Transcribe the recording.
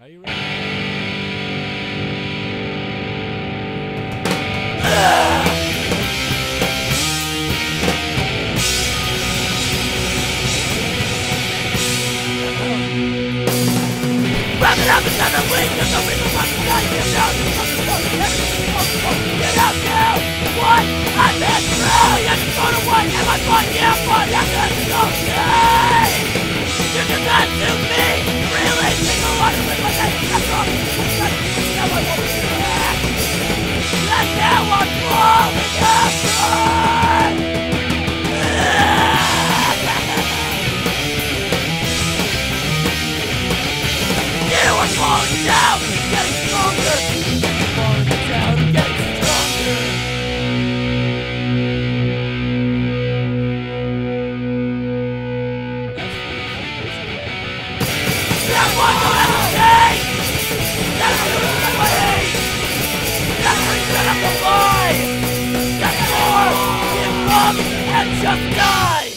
Are you ready? I'm the sun of wings, I'm the wind of my blood, get out, get out now! What? I've been through, you just go to one, and my one year, but I'm not okay! You did not do me, really, single one of my day, I'm wrong, I'm not back! That's how I'm growing up, falling down, getting stronger. Falling down, getting stronger. That one will never change. That's the way. That's the reason I'm alive. That's more. Give up and just die.